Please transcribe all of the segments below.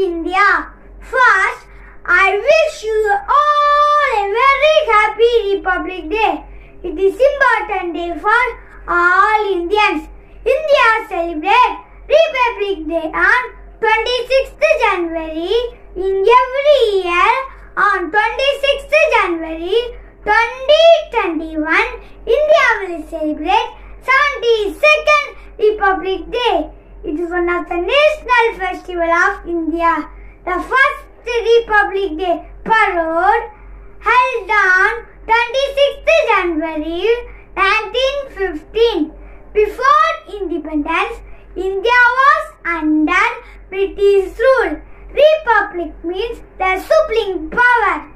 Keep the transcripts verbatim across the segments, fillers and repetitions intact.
India. First, I wish you all a very happy Republic Day. It is important day for all Indians. India celebrates Republic Day on twenty-sixth January in every year. On twenty-sixth January twenty twenty-one, India will celebrate seventy-second Republic Day. It is one of the national festivals of India. The first Republic Day parade held on twenty-sixth January nineteen fifteen. Before independence, India was under British rule. Republic means the supreme power.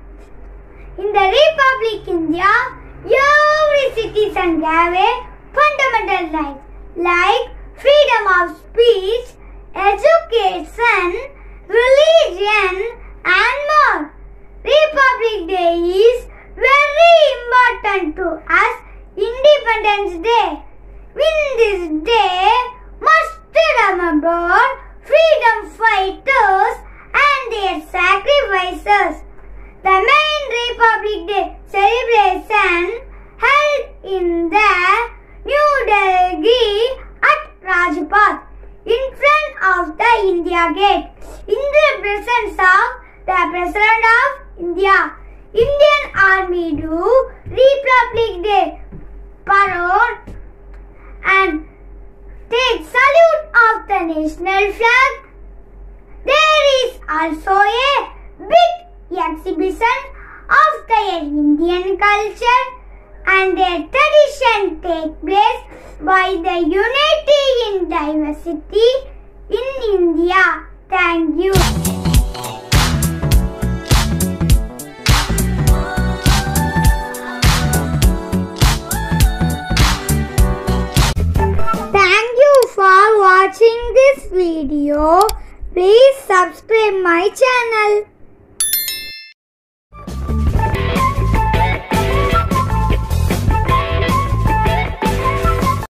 In the Republic India, every citizen have a fundamental right like freedom of speech, education, religion and more. Republic Day is very important to us Independence Day. In this day, must remember freedom fighters and their sacrifices. The main Republic Day celebration held in the New Delhi at Rajpath in front of the India Gate in the presence of the President of India. Indian Army do Republic Day parade and take salute of the national flag. There is also a big exhibition of their Indian culture and their tradition take place by the unity in diversity in India. Thank you. Watching this video, please subscribe my channel.